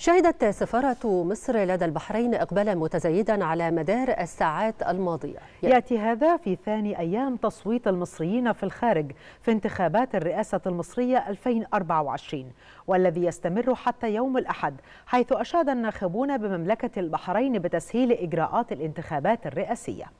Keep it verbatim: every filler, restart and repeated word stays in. شهدت سفارة مصر لدى البحرين إقبالا متزايدا على مدار الساعات الماضية. يأتي هذا في ثاني أيام تصويت المصريين في الخارج في انتخابات الرئاسة المصرية ألفين وأربعة وعشرين، والذي يستمر حتى يوم الأحد، حيث أشاد الناخبون بمملكة البحرين بتسهيل إجراءات الانتخابات الرئاسية.